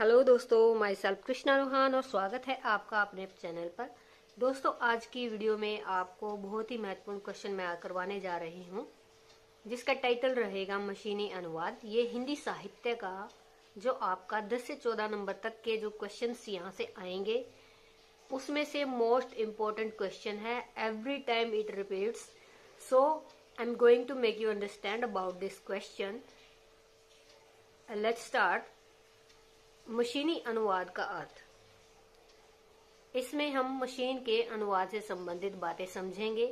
Hello दोस्तों, my self Krishna Ruhaan और स्वागत है आपका अपने चैनल पर। दोस्तों, आज की वीडियो में आपको बहुत ही महत्वपूर्ण क्वेश्चन मैं करवाने जा रही हूँ, जिसका टाइटल रहेगा मशीनी अनुवाद। ये हिंदी साहित्य का जो आपका 10 से 14 नंबर तक के जो क्वेश्चंस यहाँ से आएंगे, उसमें से मोस्ट इम्पोर्टेंट क्वेश्चन है। Every time it repeats, so I am going to make you understand about this question. Let's start. मशीनी अनुवाद का अर्थ, इसमें हम मशीन के अनुवाद से संबंधित बातें समझेंगे,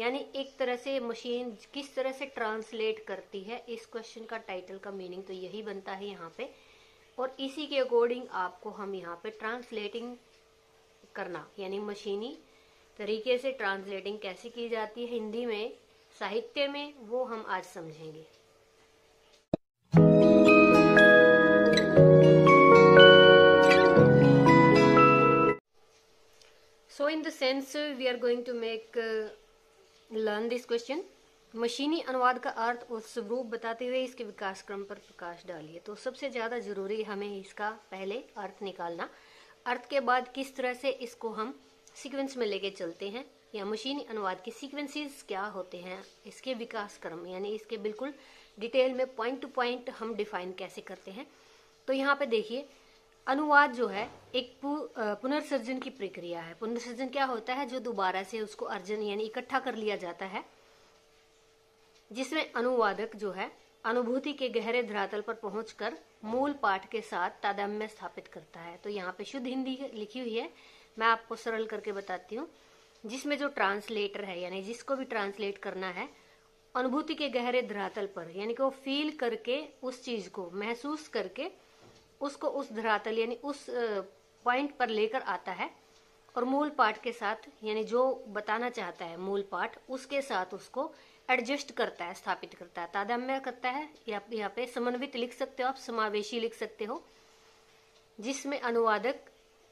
यानी एक तरह से मशीन किस तरह से ट्रांसलेट करती है। इस क्वेश्चन का टाइटल का मीनिंग तो यही बनता है यहाँ पे, और इसी के अकॉर्डिंग आपको हम यहाँ पे ट्रांसलेटिंग करना, यानी मशीनी तरीके से ट्रांसलेटिंग कैसे की जाती है हिंदी में साहित्य में, वो हम आज समझेंगे। So in the sense we are going to make learn this question। मशीनी अनुवाद का अर्थ और स्वरूप बताते हुए इसके विकास क्रम पर प्रकाश डालिए। तो सबसे ज़्यादा ज़रूरी हमें इसका पहले अर्थ निकालना, अर्थ के बाद किस तरह से इसको हम सीक्वेंस में लेके चलते हैं, या मशीनी अनुवाद के सीक्वेंसेस क्या होते हैं, इसके विकास क्रम, यानी इसके बिल्कुल डिटेल में पॉइंट टू पॉइंट हम डिफाइन कैसे करते हैं। तो यहाँ पे देखिए, अनुवाद जो है एक पुनर्सर्जन की प्रक्रिया है। पुनर्सर्जन क्या होता है? जो दोबारा से उसको अर्जन यानी इकट्ठा कर लिया जाता है, जिसमें अनुवादक जो है अनुभूति के गहरे धरातल पर पहुंचकर मूल पाठ के साथ तादात्म्य स्थापित करता है। तो यहाँ पे शुद्ध हिंदी लिखी हुई है, मैं आपको सरल करके बताती हूँ। जिसमें जो ट्रांसलेटर है, यानी जिसको भी ट्रांसलेट करना है, अनुभूति के गहरे धरातल पर, यानी कि वो फील करके, उस चीज को महसूस करके उसको उस धरातल यानी उस पॉइंट पर लेकर आता है, और मूल पाठ के साथ, यानी जो बताना चाहता है मूल पाठ, उसके साथ उसको एडजस्ट करता है, स्थापित करता है, तादात्म्य करता है। यहाँ पे समन्वित लिख सकते हो आप, समावेशी लिख सकते हो। जिसमें अनुवादक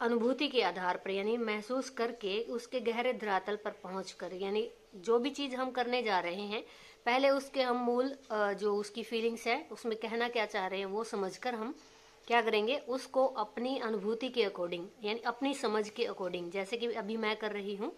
अनुभूति के आधार पर, यानी महसूस करके, उसके गहरे धरातल पर पहुंचकर, यानी जो भी चीज हम करने जा रहे हैं, पहले उसके हम मूल जो उसकी फीलिंग्स है, उसमें कहना क्या चाह रहे हैं वो समझकर हम क्या करेंगे, उसको अपनी अनुभूति के अकॉर्डिंग, यानी अपनी समझ के अकॉर्डिंग, जैसे कि अभी मैं कर रही हूँ,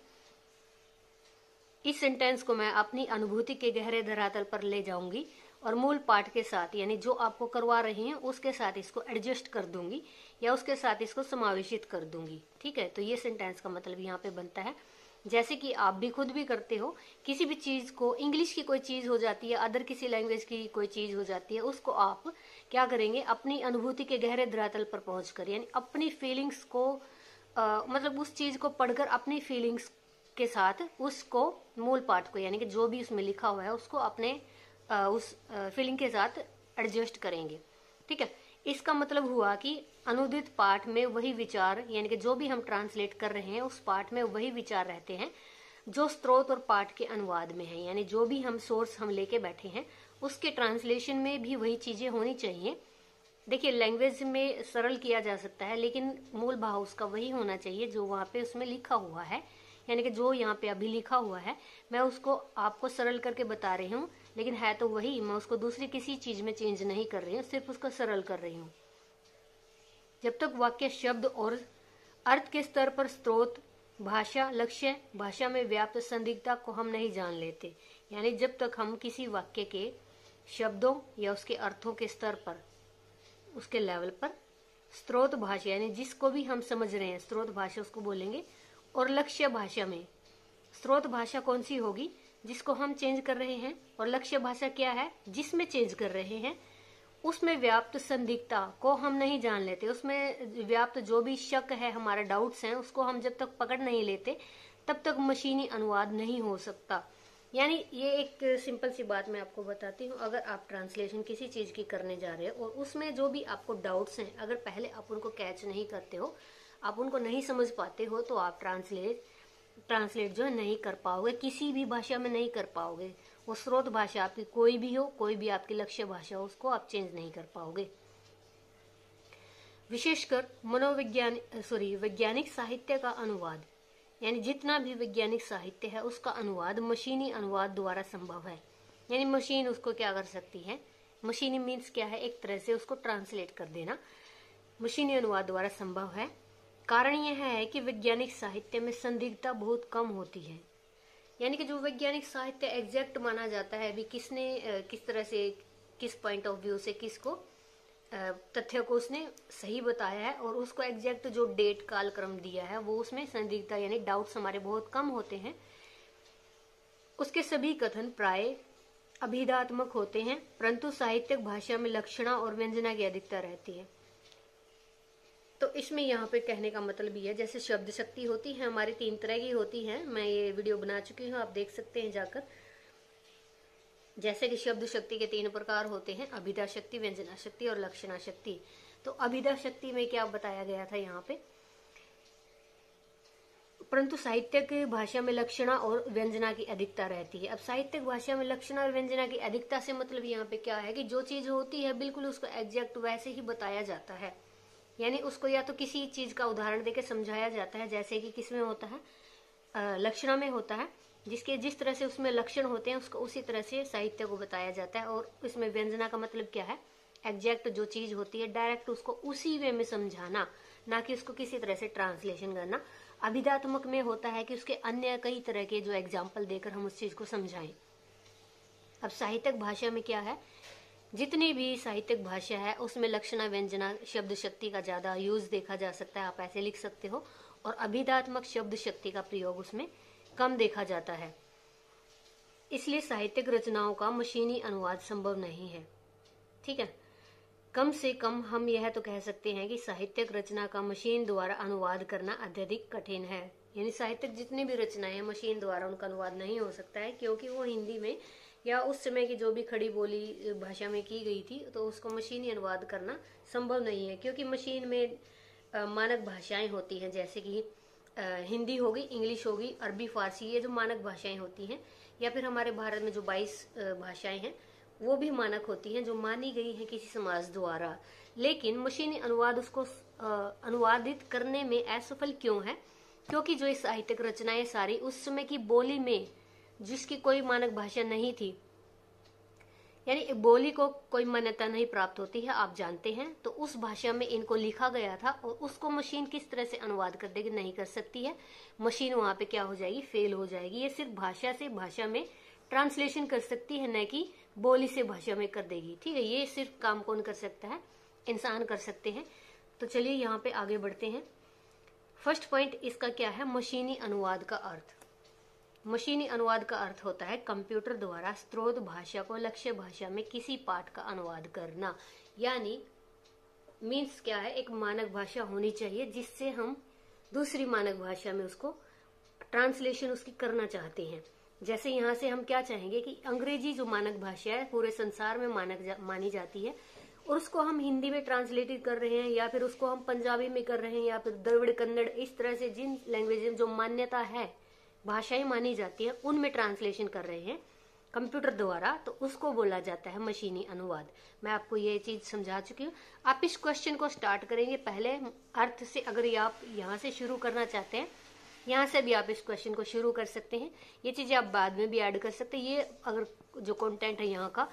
इस सेंटेंस को मैं अपनी अनुभूति के गहरे धरातल पर ले जाऊंगी और मूल पाठ के साथ, यानी जो आपको करवा रही हैं उसके साथ इसको एडजस्ट कर दूंगी, या उसके साथ इसको समावेशित कर दूंगी। ठीक है, तो ये सेंटेंस का मतलब यहाँ पे बनता है। जैसे कि आप भी खुद भी करते हो, किसी भी चीज़ को, इंग्लिश की कोई चीज़ हो जाती है, अदर किसी लैंग्वेज की कोई चीज़ हो जाती है, उसको आप क्या करेंगे, अपनी अनुभूति के गहरे धरातल पर पहुंचकर, यानी अपनी फीलिंग्स को मतलब उस चीज़ को पढ़कर अपनी फीलिंग्स के साथ उसको, मूल पाठ को, यानी कि जो भी उसमें लिखा हुआ है उसको अपने उस फीलिंग के साथ एडजस्ट करेंगे। ठीक है, इसका मतलब हुआ कि अनुदित पाठ में वही विचार, यानी कि जो भी हम ट्रांसलेट कर रहे हैं उस पाठ में वही विचार रहते हैं जो स्रोत और पाठ के अनुवाद में है, यानी जो भी हम सोर्स हम लेके बैठे हैं उसके ट्रांसलेशन में भी वही चीजें होनी चाहिए। देखिए, लैंग्वेज में सरल किया जा सकता है, लेकिन मूल भाव उसका वही होना चाहिए जो वहाँ पे उसमें लिखा हुआ है, यानी कि जो यहाँ पे अभी लिखा हुआ है मैं उसको आपको सरल करके बता रही हूँ, लेकिन है तो वही, मैं उसको दूसरी किसी चीज में चेंज नहीं कर रही हूँ, सिर्फ उसको सरल कर रही हूँ। जब तक वाक्य शब्द और अर्थ के स्तर पर स्रोत, भाषा, लक्ष्य, भाषा में व्याप्त संदिग्धता को हम नहीं जान लेते, यानी जब तक हम किसी वाक्य के शब्दों या उसके अर्थों के स्तर पर, उसके लेवल पर, स्रोत भाषा यानी जिसको भी हम समझ रहे हैं स्रोत भाषा उसको बोलेंगे, और लक्ष्य भाषा में, स्रोत भाषा कौन सी होगी जिसको हम चेंज कर रहे हैं, और लक्ष्य भाषा क्या है जिसमें चेंज कर रहे हैं, उसमें व्याप्त संदिग्धता को हम नहीं जान लेते, उसमें व्याप्त जो भी शक है, हमारे डाउट्स हैं, उसको हम जब तक पकड़ नहीं लेते तब तक मशीनी अनुवाद नहीं हो सकता। यानी ये एक सिंपल सी बात मैं आपको बताती हूँ, अगर आप ट्रांसलेशन किसी चीज़ की करने जा रहे हो और उसमें जो भी आपको डाउट्स हैं, अगर पहले आप उनको कैच नहीं करते हो, आप उनको नहीं समझ पाते हो, तो आप ट्रांसलेट जो है नहीं कर पाओगे, किसी भी भाषा में नहीं कर पाओगे। वो स्रोत भाषा आपकी कोई भी हो, कोई भी आपकी लक्ष्य भाषा हो, उसको आप चेंज नहीं कर पाओगे। विशेषकर वैज्ञानिक साहित्य का अनुवाद, यानी जितना भी वैज्ञानिक साहित्य है उसका अनुवाद मशीनी अनुवाद द्वारा संभव है, यानी मशीन उसको क्या कर सकती है, मशीनी मीन्स क्या है, एक तरह से उसको ट्रांसलेट कर देना। मशीनी अनुवाद द्वारा संभव है। कारण यह है कि वैज्ञानिक साहित्य में संदिग्धता बहुत कम होती है, यानी कि जो वैज्ञानिक साहित्य एग्जैक्ट माना जाता है, अभी किसने किस तरह से, किस पॉइंट ऑफ व्यू से किसको तथ्य को उसने सही बताया है और उसको एग्जैक्ट जो डेट कालक्रम दिया है वो, उसमें संदिग्धता यानी डाउट्स हमारे बहुत कम होते हैं। उसके सभी कथन प्राय अभिधात्मक होते हैं, परंतु साहित्यिक भाषा में लक्षणा और व्यंजना की अधिकता रहती है। तो इसमें यहाँ पे कहने का मतलब ये है, जैसे शब्द शक्ति होती है हमारी तीन तरह की होती है, मैं ये वीडियो बना चुकी हूँ, आप देख सकते हैं जाकर। जैसे कि शब्द शक्ति के तीन प्रकार होते हैं, अभिधा शक्ति, व्यंजना शक्ति और लक्षणा शक्ति। तो अभिधा शक्ति में क्या बताया गया था यहाँ पे, परंतु साहित्यिक भाषा में लक्षणा और व्यंजना की अधिकता रहती है। अब साहित्यिक भाषा में लक्षणा और व्यंजना की अधिकता से मतलब यहाँ पे क्या है कि जो चीज होती है बिल्कुल उसको एग्जैक्ट वैसे ही बताया जाता है, यानी उसको या तो किसी चीज का उदाहरण देके समझाया जाता है, जैसे कि किसमें होता है, लक्षणा में होता है, जिसके जिस तरह से उसमें लक्षण होते हैं उसको उसी तरह से साहित्य को बताया जाता है। और इसमें व्यंजना का मतलब क्या है, एग्जैक्ट जो चीज होती है डायरेक्ट उसको उसी वे में समझाना, ना कि उसको किसी तरह से ट्रांसलेशन करना। अभिधात्मक में होता है कि उसके अन्य कई तरह के जो एग्जाम्पल देकर हम उस चीज को समझाएं। अब साहित्यिक भाषा में क्या है, जितनी भी साहित्यिक भाषा है उसमें लक्षणा व्यंजना शब्द शक्ति का ज्यादा यूज देखा जा सकता है, आप ऐसे लिख सकते हो, और अभिधात्मक शब्द शक्ति का प्रयोग उसमें कम देखा जाता है। इसलिए साहित्यिक रचनाओं का मशीनी अनुवाद संभव नहीं है। ठीक है, कम से कम हम यह तो कह सकते हैं कि साहित्यिक रचना का मशीन द्वारा अनुवाद करना अत्यधिक कठिन है, यानी साहित्यिक जितनी भी रचनाएं मशीन द्वारा उनका अनुवाद नहीं हो सकता है, क्योंकि वो हिंदी में या उस समय की जो भी खड़ी बोली भाषा में की गई थी, तो उसको मशीनी अनुवाद करना संभव नहीं है, क्योंकि मशीन में मानक भाषाएं होती हैं, जैसे कि हिंदी होगी, इंग्लिश होगी, अरबी, फारसी, ये जो मानक भाषाएं होती हैं, या फिर हमारे भारत में जो 22 भाषाएं हैं वो भी मानक होती हैं, जो मानी गई हैं किसी समाज द्वारा। लेकिन मशीनी अनुवाद उसको अनुवादित करने में असफल क्यों है, क्योंकि जो साहित्यिक रचनाएं सारी उस समय की बोली में, जिसकी कोई मानक भाषा नहीं थी, यानी बोली को कोई मान्यता नहीं प्राप्त होती है, आप जानते हैं, तो उस भाषा में इनको लिखा गया था और उसको मशीन किस तरह से अनुवाद कर देगी, नहीं कर सकती है मशीन, वहां पे क्या हो जाएगी, फेल हो जाएगी। ये सिर्फ भाषा से भाषा में ट्रांसलेशन कर सकती है, न कि बोली से भाषा में कर देगी। ठीक है, ये सिर्फ काम कौन कर सकता है, इंसान कर सकते हैं। तो चलिए यहाँ पे आगे बढ़ते हैं। फर्स्ट पॉइंट इसका क्या है, मशीनी अनुवाद का अर्थ। मशीनी अनुवाद का अर्थ होता है कंप्यूटर द्वारा स्रोत भाषा को लक्ष्य भाषा में किसी पाठ का अनुवाद करना, यानी मीन्स क्या है, एक मानक भाषा होनी चाहिए जिससे हम दूसरी मानक भाषा में उसको ट्रांसलेशन उसकी करना चाहते हैं। जैसे यहाँ से हम क्या चाहेंगे कि अंग्रेजी जो मानक भाषा है पूरे संसार में मानी जाती है, और उसको हम हिंदी में ट्रांसलेटेड कर रहे हैं, या फिर उसको हम पंजाबी में कर रहे हैं, या फिर द्रविड़ कन्नड़, इस तरह से जिन लैंग्वेज में जो मान्यता है भाषाएं मानी जाती है उनमें ट्रांसलेशन कर रहे हैं कंप्यूटर द्वारा, तो उसको बोला जाता है मशीनी अनुवाद। मैं आपको ये चीज समझा चुकी हूँ। आप इस क्वेश्चन को स्टार्ट करेंगे पहले अर्थ से, अगर ये आप यहाँ से शुरू करना चाहते हैं, यहाँ से भी आप इस क्वेश्चन को शुरू कर सकते हैं। ये चीजें आप बाद में भी ऐड कर सकते हैं। ये अगर जो कंटेंट है यहाँ का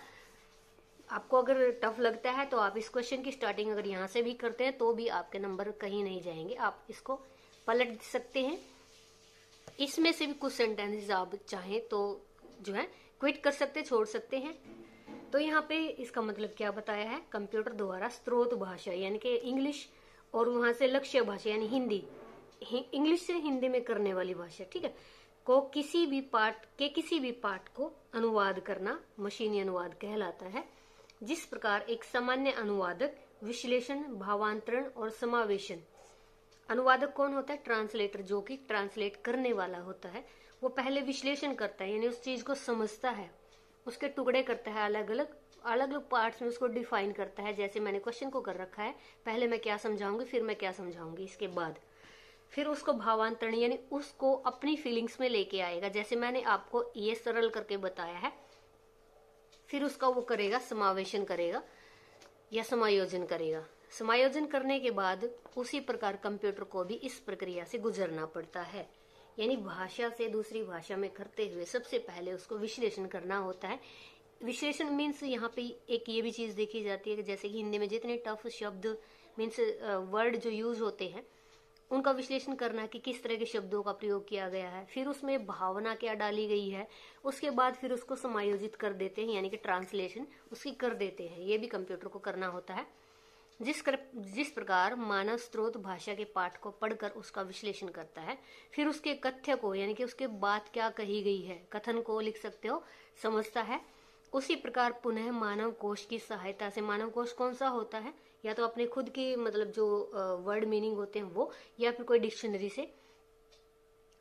आपको अगर टफ लगता है, तो आप इस क्वेश्चन की स्टार्टिंग अगर यहाँ से भी करते हैं तो भी आपके नंबर कहीं नहीं जाएंगे, आप इसको पलट सकते हैं। इसमें से भी कुछ सेंटेंसेस आप चाहें तो जो है क्विट कर सकते, छोड़ सकते हैं। तो यहाँ पे इसका मतलब क्या बताया है, कंप्यूटर द्वारा स्रोत भाषा यानी कि इंग्लिश, और वहां से लक्ष्य भाषा यानी हिंदी, इंग्लिश से हिंदी में करने वाली भाषा, ठीक है, को किसी भी पाठ को अनुवाद करना मशीनी अनुवाद कहलाता है। जिस प्रकार एक सामान्य अनुवादक विश्लेषण, भावांतरण और समावेशन, अनुवादक कौन होता है, ट्रांसलेटर, जो कि ट्रांसलेट करने वाला होता है, वो पहले विश्लेषण करता है, यानी उस चीज को समझता है, उसके टुकड़े करता है, अलग अलग पार्ट्स में उसको डिफाइन करता है। जैसे मैंने क्वेश्चन को कर रखा है, पहले मैं क्या समझाऊंगी, फिर मैं क्या समझाऊंगी, इसके बाद फिर उसको भावांतरण यानी उसको अपनी फीलिंग्स में लेके आएगा, जैसे मैंने आपको ये सरल करके बताया है। फिर उसका वो करेगा, समावेशन करेगा या समायोजन करेगा। समायोजन करने के बाद उसी प्रकार कंप्यूटर को भी इस प्रक्रिया से गुजरना पड़ता है, यानी भाषा से दूसरी भाषा में करते हुए सबसे पहले उसको विश्लेषण करना होता है। विश्लेषण मीन्स यहाँ पे एक ये भी चीज देखी जाती है कि जैसे कि हिंदी में जितने टफ शब्द मीन्स वर्ड जो यूज होते हैं उनका विश्लेषण करना कि किस तरह के शब्दों का प्रयोग किया गया है, फिर उसमें भावना क्या डाली गई है, उसके बाद फिर उसको समायोजित कर देते हैं यानी कि ट्रांसलेशन उसकी कर देते हैं। ये भी कंप्यूटर को करना होता है। जिस प्रकार मानव स्रोत भाषा के पाठ को पढ़कर उसका विश्लेषण करता है, फिर उसके कथ्य को यानी कि उसके बात क्या कही गई है, कथन को लिख सकते हो, समझता है। उसी प्रकार पुनः मानव कोश की सहायता से, मानव कोश कौन सा होता है, या तो अपने खुद की मतलब जो वर्ड मीनिंग होते हैं वो, या फिर कोई डिक्शनरी से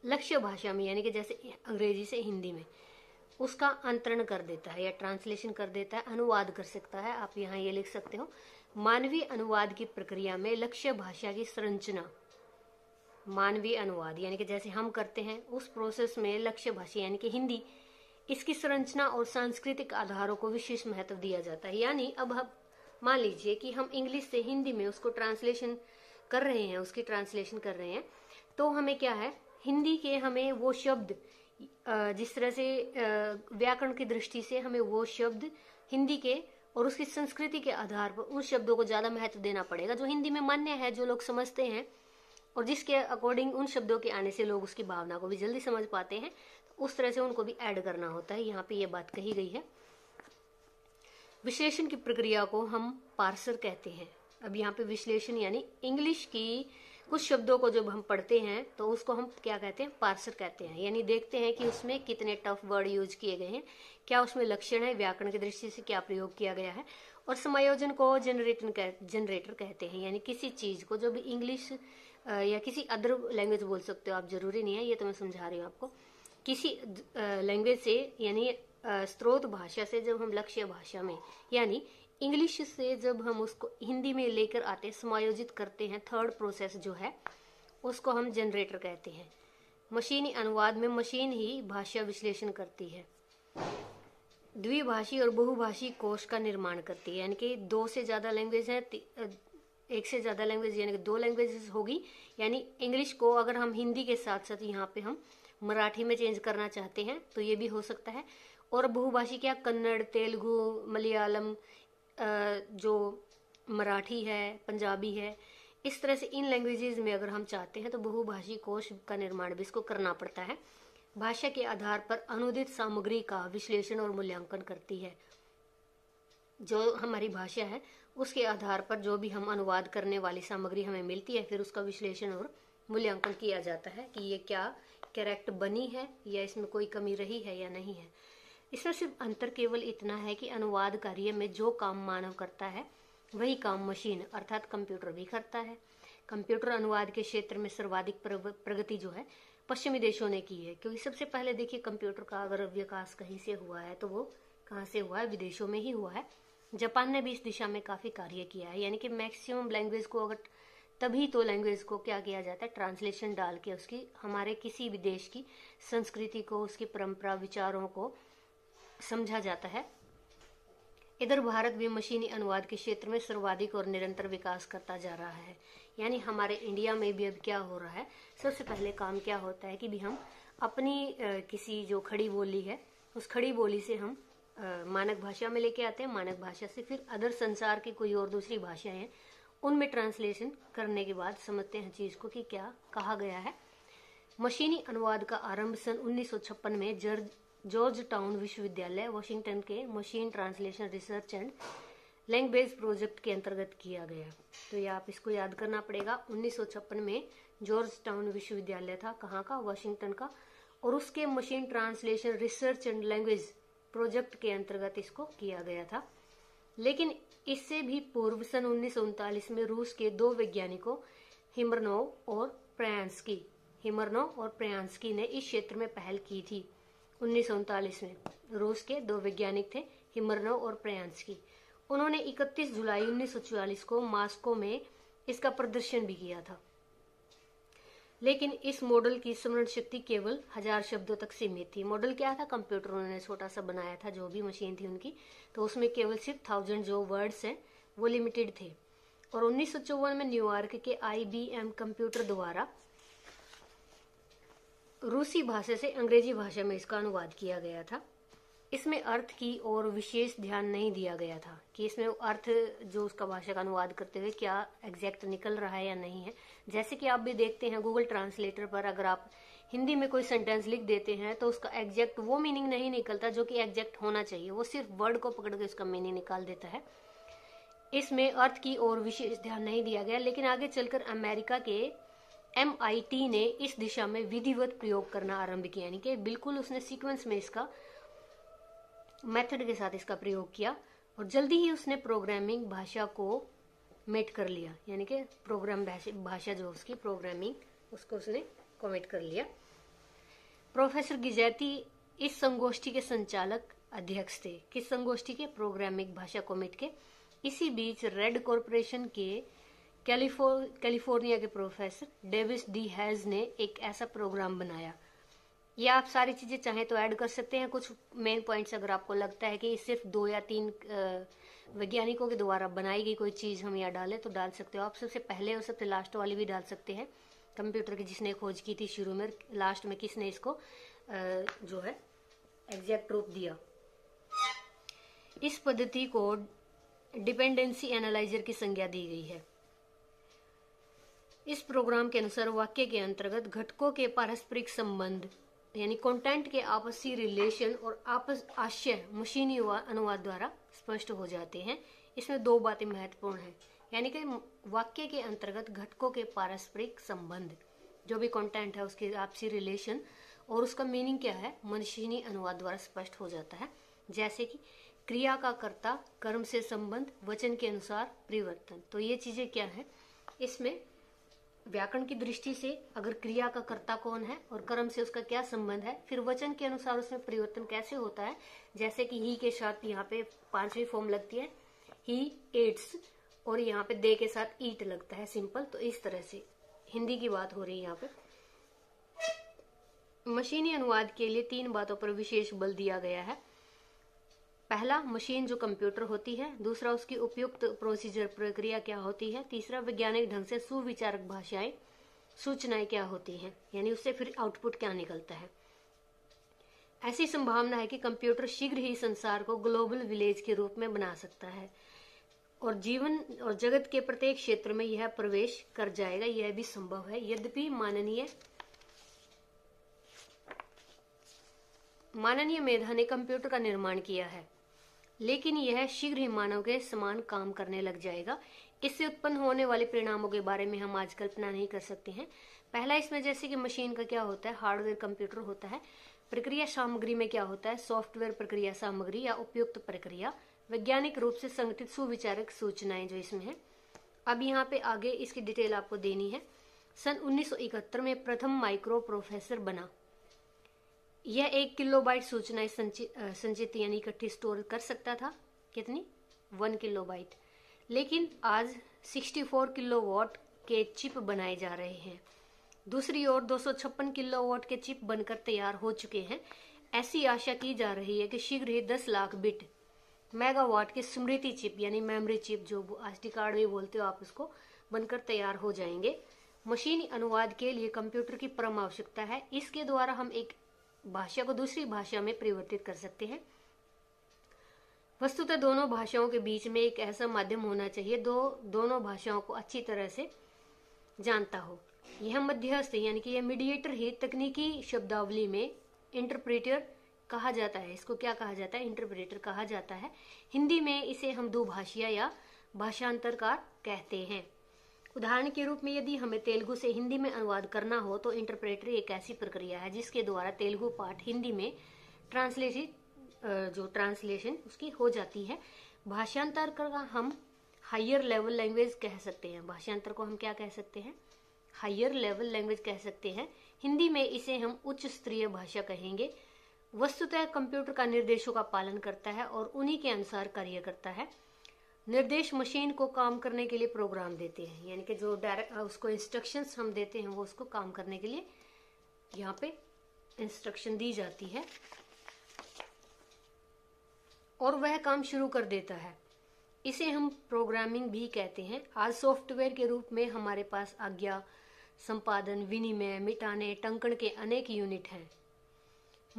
लक्ष्य भाषा में यानी कि जैसे अंग्रेजी से हिंदी में उसका अंतरण कर देता है या ट्रांसलेशन कर देता है, अनुवाद कर सकता है। आप यहाँ ये लिख सकते हो, मानवीय अनुवाद की प्रक्रिया में लक्ष्य भाषा की संरचना। मानवीय अनुवाद यानी कि जैसे हम करते हैं उस प्रोसेस में लक्ष्य भाषा यानी कि हिंदी, इसकी संरचना और सांस्कृतिक आधारों को विशेष महत्व दिया जाता है। यानी अब हम मान लीजिए कि हम इंग्लिश से हिंदी में उसको ट्रांसलेशन कर रहे हैं, उसकी ट्रांसलेशन कर रहे हैं, तो हमें क्या है, हिंदी के हमें वो शब्द जिस तरह से व्याकरण की दृष्टि से हमें वो शब्द हिंदी के और उसकी संस्कृति के आधार पर उन शब्दों को ज्यादा महत्व देना पड़ेगा जो हिंदी में मान्य है, जो लोग समझते हैं और जिसके अकॉर्डिंग उन शब्दों के आने से लोग उसकी भावना को भी जल्दी समझ पाते हैं। उस तरह से उनको भी ऐड करना होता है। यहाँ पे ये बात कही गई है। विश्लेषण की प्रक्रिया को हम पार्सर कहते हैं। अब यहाँ पे विश्लेषण यानी इंग्लिश की कुछ शब्दों को जब हम पढ़ते हैं तो उसको हम क्या कहते हैं, पार्सर कहते हैं। यानी देखते हैं कि उसमें कितने टफ वर्ड यूज किए गए हैं, क्या उसमें लक्षण है, व्याकरण की दृष्टि से क्या प्रयोग किया गया है। और समायोजन को जनरेटर कहते हैं। यानी किसी चीज को जो भी इंग्लिश या किसी अदर लैंग्वेज बोल सकते हो आप, जरूरी नहीं है, ये तो मैं समझा रही हूँ आपको। किसी लैंग्वेज से यानी स्रोत भाषा से जब हम लक्ष्य भाषा में यानी इंग्लिश से जब हम उसको हिंदी में लेकर आते, समायोजित करते हैं, थर्ड प्रोसेस जो है उसको हम जनरेटर कहते हैं। मशीनी अनुवाद में मशीन ही भाषा विश्लेषण करती है, द्विभाषी और बहुभाषी कोश का निर्माण करती है। यानी कि दो से ज़्यादा लैंग्वेज हैं, एक से ज़्यादा लैंग्वेज यानी कि दो लैंग्वेजेस होगी। यानी इंग्लिश को अगर हम हिंदी के साथ साथ यहाँ पे हम मराठी में चेंज करना चाहते हैं तो ये भी हो सकता है। और बहुभाषी क्या, कन्नड़, तेलुगु, मलयालम, जो मराठी है, पंजाबी है, इस तरह से इन लैंग्वेजेस में अगर हम चाहते हैं तो बहुभाषी कोश का निर्माण भी इसको करना पड़ता है। भाषा के आधार पर अनुदित सामग्री का विश्लेषण और मूल्यांकन करती है। जो हमारी भाषा है उसके आधार पर जो भी हम अनुवाद करने वाली सामग्री हमें मिलती है, फिर उसका विश्लेषण और मूल्यांकन किया जाता है कि ये क्या करेक्ट बनी है या इसमें कोई कमी रही है या नहीं है। इसमें सिर्फ अंतर केवल इतना है कि अनुवाद कार्य में जो काम मानव करता है वही काम मशीन अर्थात कंप्यूटर भी करता है। कंप्यूटर अनुवाद के क्षेत्र में सर्वाधिक प्रगति जो है पश्चिमी देशों ने की है, क्योंकि सबसे पहले देखिए कंप्यूटर का अगर विकास कहीं से हुआ है तो वो कहाँ से हुआ है, विदेशों में ही हुआ है। जापान ने भी इस दिशा में काफी कार्य किया है। यानी कि मैक्सिमम लैंग्वेज को अगर तभी तो लैंग्वेज को क्या किया जाता है, ट्रांसलेशन डाल के उसकी हमारे किसी भी देश की संस्कृति को, उसकी परंपरा, विचारों को समझा जाता है। इधर भारत भी मशीनी अनुवाद के क्षेत्र में सर्वाधिक और निरंतर विकास करता जा रहा है। यानी हमारे इंडिया में भी अब क्या हो रहा है, सबसे पहले काम क्या होता है कि भी हम अपनी किसी जो खड़ी बोली है उस खड़ी बोली से हम मानक भाषा में लेके आते हैं, मानक भाषा से फिर अदर संसार की कोई और दूसरी भाषाएं हैं उनमें ट्रांसलेशन करने के बाद समझते हैं चीज को कि क्या कहा गया है। मशीनी अनुवाद का आरंभ सन 1956 में जॉर्जटाउन विश्वविद्यालय, वाशिंगटन के machine translation research and language project के अंतर्गत किया गया। तो ये आप इसको याद करना पड़ेगा। 1956 में जॉर्जटाउन विश्वविद्यालय था, कहाँ का, वाशिंगटन का, और उसके machine translation research and language project के अंतर्गत इसको किया गया था। लेकिन इससे भी पूर्व सन 1939 में रूस के दो वैज्ञानिकों हिमरनोव और प्रयांस्की ने इस क्षेत्र में पहल की थी। 1939 में रूस के दो वैज्ञानिक थे हिमरनोव और प्रयांस्की। उन्होंने 31 जुलाई 1944 को मॉस्को में इसका प्रदर्शन भी किया था। लेकिन इस मॉडल की स्मरण शक्ति केवल 1000 शब्दों तक सीमित थी। मॉडल क्या था, कंप्यूटर उन्होंने छोटा सा बनाया था, जो भी मशीन थी उनकी, तो उसमें केवल सिर्फ 1000 जो वर्ड्स हैं वो लिमिटेड थे। और 1954 में न्यूयॉर्क के IBM कंप्यूटर द्वारा रूसी भाषा से अंग्रेजी भाषा में इसका अनुवाद किया गया था। इसमें अर्थ की और विशेष ध्यान नहीं दिया गया था कि इसमें अर्थ जो उसका भाषा का अनुवाद करते हुए क्या एग्जैक्ट निकल रहा है या नहीं है। जैसे कि आप भी देखते हैं गूगल ट्रांसलेटर पर अगर आप हिंदी में कोई सेंटेंस लिख देते हैं तो उसका एग्जैक्ट वो मीनिंग नहीं निकलता जो कि एग्जैक्ट होना चाहिए, वो सिर्फ वर्ड को पकड़ के उसका मीनिंग निकाल देता है। इसमें अर्थ की ओर विशेष ध्यान नहीं दिया गया, लेकिन आगे चलकर अमेरिका के MIT ने इस दिशा में विधिवत प्रयोग करना आरंभ किया, यानी कि बिल्कुल उसने सीक्वेंस में इसका मेथड के साथ इसका प्रयोग किया और जल्दी ही उसने प्रोग्रामिंग भाषा को मेट कर लिया, यानी कि प्रोग्राम भाषा जो उसकी प्रोग्रामिंग उसको उसने कमेंट कर लिया। प्रोफेसर गिजैती इस संगोष्ठी के संचालक अध्यक्ष थे, किस संगोष्ठी के, प्रोग्रामिंग भाषा कमेट के। इसी बीच रेड कॉरपोरेशन के कैलिफोर्निया के प्रोफेसर डेविस डी हैज ने एक ऐसा प्रोग्राम बनाया। या आप सारी चीजें चाहें तो ऐड कर सकते हैं, कुछ मेन पॉइंट्स अगर आपको लगता है कि सिर्फ 2 या 3 वैज्ञानिकों के द्वारा बनाई गई कोई चीज हम यहाँ डालें तो डाल सकते हो आप। सबसे पहले और सबसे लास्ट वाली भी डाल सकते हैं, कंप्यूटर की जिसने खोज की थी शुरू में, लास्ट में किसने इसको जो है एग्जैक्ट रूप दिया। इस पद्धति को डिपेंडेंसी एनालाइजर की संज्ञा दी गई है। इस प्रोग्राम के अनुसार वाक्य के अंतर्गत घटकों के पारस्परिक संबंध यानी कंटेंट के आपसी रिलेशन और आपस आशय मशीनी अनुवाद द्वारा स्पष्ट हो जाते हैं। इसमें 2 बातें महत्वपूर्ण हैं, यानी कि वाक्य के अंतर्गत घटकों के पारस्परिक संबंध, जो भी कंटेंट है उसके आपसी रिलेशन और उसका मीनिंग क्या है मशीनी अनुवाद द्वारा स्पष्ट हो जाता है। जैसे कि क्रिया का कर्ता, कर्म से संबंध, वचन के अनुसार परिवर्तन। तो ये चीजें क्या है, इसमें व्याकरण की दृष्टि से अगर क्रिया का कर्ता कौन है और कर्म से उसका क्या संबंध है, फिर वचन के अनुसार उसमें परिवर्तन कैसे होता है। जैसे कि ही के साथ यहाँ पे 5वीं फॉर्म लगती है, ही एट्स, और यहाँ पे दे के साथ ईट लगता है सिंपल। तो इस तरह से हिंदी की बात हो रही है यहाँ पे। मशीनी अनुवाद के लिए 3 बातों पर विशेष बल दिया गया है। पहला, मशीन जो कंप्यूटर होती है, दूसरा उसकी उपयुक्त प्रोसीजर प्रक्रिया क्या होती है, तीसरा वैज्ञानिक ढंग से सुविचारक भाषाएं सूचनाएं क्या होती हैं, यानी उससे फिर आउटपुट क्या निकलता है। ऐसी संभावना है कि कंप्यूटर शीघ्र ही संसार को ग्लोबल विलेज के रूप में बना सकता है और जीवन और जगत के प्रत्येक क्षेत्र में यह प्रवेश कर जाएगा, यह भी संभव है। यद्यपि माननीय मेधा ने कंप्यूटर का निर्माण किया है, लेकिन यह शीघ्र ही मानव के समान काम करने लग जाएगा। इससे उत्पन्न होने वाले परिणामों के बारे में हम आज कल्पना नहीं कर सकते हैं। पहला, इसमें जैसे कि मशीन का क्या होता है, हार्डवेयर कंप्यूटर होता है, प्रक्रिया सामग्री में क्या होता है, सॉफ्टवेयर प्रक्रिया सामग्री या उपयुक्त प्रक्रिया, वैज्ञानिक रूप से संगठित सुविचारक सूचनाएं जो इसमें है। अब यहाँ पे आगे इसकी डिटेल आपको देनी है। सन 1971 में प्रथम माइक्रो प्रोफेसर बना। यह 1 किलोबाइट सूचनाएं संचित यानी इकट्ठी स्टोर कर सकता था, कितनी, 1 किलोबाइट। लेकिन आज 64 किलोवाट के चिप बनाए जा रहे हैं। दूसरी ओर 256 किलोवाट के चिप बनकर तैयार हो चुके हैं। ऐसी आशा की जा रही है कि शीघ्र ही 10 लाख बिट मेगावाट की स्मृति चिप यानी मेमोरी चिप, जो SD कार्ड भी बोलते हो आप, उसको बनकर तैयार हो जाएंगे। मशीनी अनुवाद के लिए कंप्यूटर की परम आवश्यकता है। इसके द्वारा हम एक भाषा को दूसरी भाषा में परिवर्तित कर सकते हैं। वस्तुतः दोनों भाषाओं के बीच में एक ऐसा माध्यम होना चाहिए दोनों भाषाओं को अच्छी तरह से जानता हो। यह मध्यस्थ यानी कि यह मीडिएटर ही तकनीकी शब्दावली में इंटरप्रेटर कहा जाता है। इसको क्या कहा जाता है, इंटरप्रेटर कहा जाता है। हिंदी में इसे हम दुभाषिया या भाषांतरकार कहते हैं। उदाहरण के रूप में यदि हमें तेलुगु से हिंदी में अनुवाद करना हो तो इंटरप्रेटर एक ऐसी प्रक्रिया है जिसके द्वारा तेलुगु पाठ हिंदी में ट्रांसलेशन उसकी हो जाती है। भाषांतर का हम हायर लेवल लैंग्वेज कह सकते हैं। भाषांतर को हम क्या कह सकते हैं, हायर लेवल लैंग्वेज कह सकते हैं। हिंदी में इसे हम उच्च स्तरीय भाषा कहेंगे। वस्तुतः कंप्यूटर का निर्देशों का पालन करता है और उन्हीं के अनुसार कार्य करता है। निर्देश मशीन को काम करने के लिए प्रोग्राम देते हैं, यानी कि जो डायरेक्ट उसको इंस्ट्रक्शंस हम देते हैं वो उसको काम करने के लिए यहाँ पे इंस्ट्रक्शन दी जाती है और वह काम शुरू कर देता है। इसे हम प्रोग्रामिंग भी कहते हैं। आज सॉफ्टवेयर के रूप में हमारे पास आज्ञा, संपादन, विनिमय, मिटाने, टंकण के अनेक यूनिट हैं।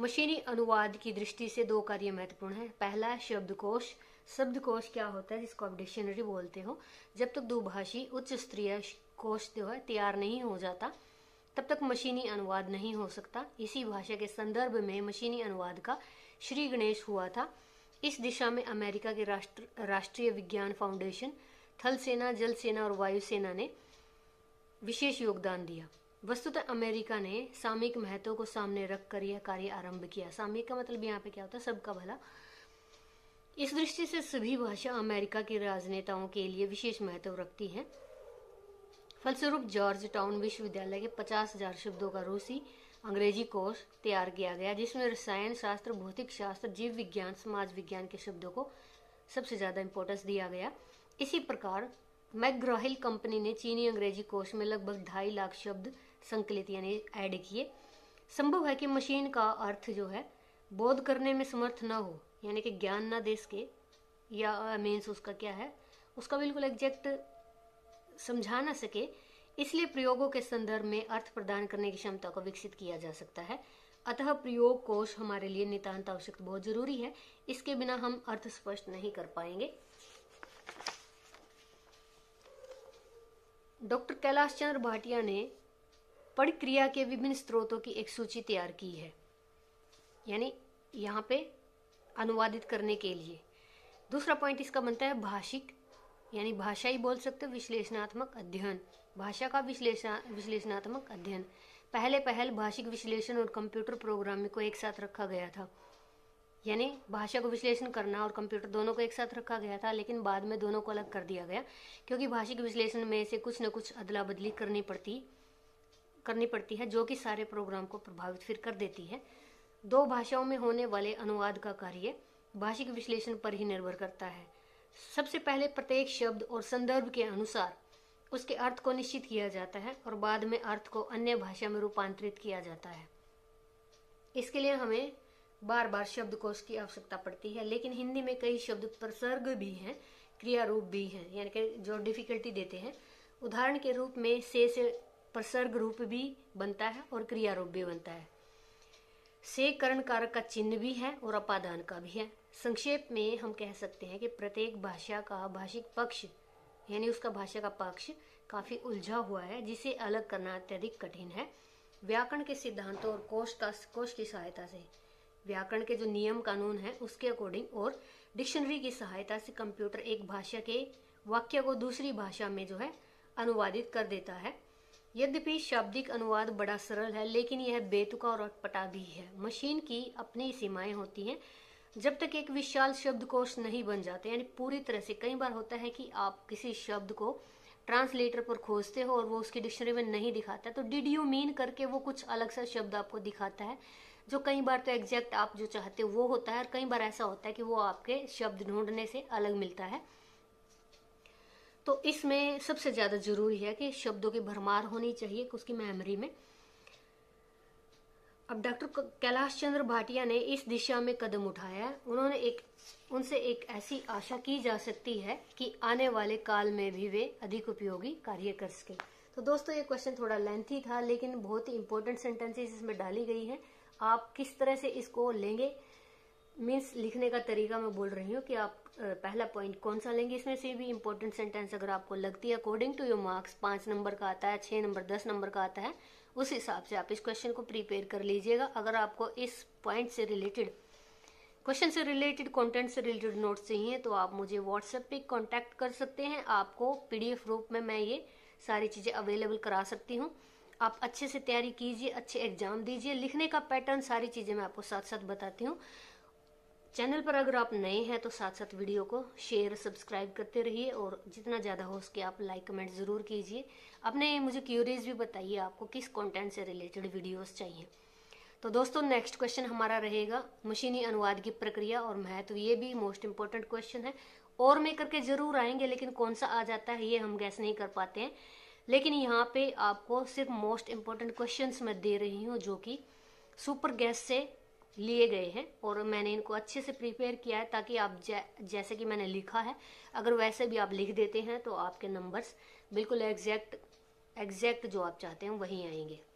मशीनी अनुवाद की दृष्टि से दो कार्य महत्वपूर्ण हैं। पहला, शब्दकोश। शब्दकोश क्या होता है, जिसको आप डिक्शनरी बोलते हो। जब तक दुभाषी उच्च स्तरीय कोश जो है तैयार नहीं हो जाता, तब तक मशीनी अनुवाद नहीं हो सकता। इसी भाषा के संदर्भ में मशीनी अनुवाद का श्री गणेश हुआ था। इस दिशा में अमेरिका के राष्ट्रीय विज्ञान फाउंडेशन, थल सेना, जल सेना और वायु सेना ने विशेष योगदान दिया। वस्तुतः अमेरिका ने सामयिक महत्व को सामने रखकर यह कार्य आरंभ किया। सामयिक का मतलब यहाँ पे क्या होता है, सबका भला। इस दृष्टि से सभी भाषा अमेरिका के राजनेताओं के लिए विशेष महत्व रखती है। फलस्वरूप जॉर्जटाउन विश्वविद्यालय के 50,000 शब्दों का रूसी अंग्रेजी कोष तैयार किया गया, जिसमें रसायन शास्त्र, भौतिक शास्त्र, जीव विज्ञान, समाज विज्ञान के शब्दों को सबसे ज़्यादा इम्पोर्टेंस दिया गया। इसी प्रकार मैक ग्रिल कंपनी ने चीनी अंग्रेजी कोष में लगभग 2.5 लाख शब्द संकलित यानी ऐड किए। संभव है कि मशीन का अर्थ जो है बोध करने में समर्थ ना हो, यानी कि ज्ञान ना दे सके, या मीन्स उसका क्या है, उसका बिल्कुल एग्जैक्ट समझा ना सके। इसलिए प्रयोगों के संदर्भ में अर्थ प्रदान करने की क्षमता को विकसित किया जा सकता है। अतः प्रयोग कोश हमारे लिए नितांत आवश्यक, बहुत जरूरी है। इसके बिना हम अर्थ स्पष्ट नहीं कर पाएंगे। डॉक्टर कैलाश चंद्र भाटिया ने प्रक्रिया के विभिन्न स्रोतों की एक सूची तैयार की है, यानी यहाँ पे अनुवादित करने के लिए। दूसरा पॉइंट इसका बनता है भाषिक, यानी भाषा ही बोल सकते, विश्लेषणात्मक अध्ययन, भाषा का विश्लेषणात्मक अध्ययन। पहले पहल भाषिक विश्लेषण और कंप्यूटर प्रोग्रामिंग को एक साथ रखा गया था, यानी भाषा को विश्लेषण करना और कंप्यूटर दोनों को एक साथ रखा गया था, लेकिन बाद में दोनों को अलग कर दिया गया, क्योंकि भाषिक विश्लेषण में से कुछ न कुछ अदला बदली करनी पड़ती है, जो कि सारे प्रोग्राम को प्रभावित फिर कर देती है। दो भाषाओं में होने वाले अनुवाद का कार्य भाषिक विश्लेषण पर ही निर्भर करता है। सबसे पहले प्रत्येक शब्द और संदर्भ के अनुसार उसके अर्थ को निश्चित किया जाता है और बाद में अर्थ को अन्य भाषा में रूपांतरित किया जाता है। इसके लिए हमें बार बार शब्दकोश की आवश्यकता पड़ती है। लेकिन हिंदी में कई शब्द प्रसर्ग भी हैं, क्रिया रूप भी हैं, यानी कि जो डिफिकल्टी देते हैं। उदाहरण के रूप में से प्रसर्ग रूप भी बनता है और क्रिया रूप भी बनता है। से करण कारक का चिन्ह भी है और अपादान का भी है। संक्षेप में हम कह सकते हैं कि प्रत्येक भाषा का भाषिक पक्ष, यानी उसका भाषा का पक्ष काफी उलझा हुआ है, जिसे अलग करना अत्यधिक कठिन है। व्याकरण के सिद्धांतों और कोश की सहायता से, व्याकरण के जो नियम कानून है उसके अकॉर्डिंग, और डिक्शनरी की सहायता से कंप्यूटर एक भाषा के वाक्य को दूसरी भाषा में जो है अनुवादित कर देता है। यद्यपि शाब्दिक अनुवाद बड़ा सरल है, लेकिन यह बेतुका और अटपटा भी है। मशीन की अपनी सीमाएं होती हैं। जब तक एक विशाल शब्दकोश नहीं बन जाते, यानी पूरी तरह से, कई बार होता है कि आप किसी शब्द को ट्रांसलेटर पर खोजते हो और वो उसकी डिक्शनरी में नहीं दिखाता, तो डिड यू मीन करके वो कुछ अलग सा शब्द आपको दिखाता है, जो कई बार तो एग्जैक्ट आप जो चाहते हो वो होता है, और कई बार ऐसा होता है कि वो आपके शब्द ढूंढने से अलग मिलता है। तो इसमें सबसे ज़्यादा जरूरी है कि शब्दों की भरमार होनी चाहिए उसकी मेमोरी में। अब डॉक्टर कैलाश चंद्र भाटिया ने इस दिशा में कदम उठाया। उनसे एक ऐसी आशा की जा सकती है कि आने वाले काल में भी वे अधिक उपयोगी कार्य कर सकें। तो दोस्तों, ये क्वेश्चन थोड़ा लेंथी था, लेकिन बहुत ही इंपॉर्टेंट सेंटेंसेस इसमें डाली गई हैं। आप किस तरह से इसको लेंगे, मीन्स लिखने का तरीका मैं बोल रही हूँ कि आप पहला पॉइंट कौन सा लेंगे। इसमें से भी इम्पोर्टेंट सेंटेंस अगर आपको लगती है, अकॉर्डिंग टू योर मार्क्स 5 नंबर का आता है, 6 नंबर, 10 नंबर का आता है, उस हिसाब से आप इस क्वेश्चन को प्रिपेयर कर लीजिएगा। अगर आपको इस पॉइंट से रिलेटेड, क्वेश्चन से रिलेटेड, कंटेंट से रिलेटेड नोट्स चाहिए, तो आप मुझे व्हाट्सएप पे कॉन्टैक्ट कर सकते हैं। आपको PDF रूप में मैं ये सारी चीज़ें अवेलेबल करा सकती हूँ। आप अच्छे से तैयारी कीजिए, अच्छे एग्जाम दीजिए। लिखने का पैटर्न, सारी चीज़ें मैं आपको साथ साथ बताती हूँ। चैनल पर अगर आप नए हैं तो साथ साथ वीडियो को शेयर, सब्सक्राइब करते रहिए, और जितना ज़्यादा हो सके आप लाइक, कमेंट ज़रूर कीजिए। अपने मुझे क्यूरीज भी बताइए, आपको किस कंटेंट से रिलेटेड वीडियोस चाहिए। तो दोस्तों, नेक्स्ट क्वेश्चन हमारा रहेगा मशीनी अनुवाद की प्रक्रिया और महत्व। ये भी मोस्ट इम्पोर्टेंट क्वेश्चन है, और में करके ज़रूर आएंगे, लेकिन कौन सा आ जाता है ये हम गैस नहीं कर पाते हैं। लेकिन यहाँ पे आपको सिर्फ मोस्ट इम्पोर्टेंट क्वेश्चंस मैं दे रही हूँ, जो कि सुपर गैस से लिए गए हैं, और मैंने इनको अच्छे से प्रिपेयर किया है, ताकि आप जैसे कि मैंने लिखा है, अगर वैसे भी आप लिख देते हैं तो आपके नंबर्स बिल्कुल एग्जैक्ट जो आप चाहते हैं वही आएंगे।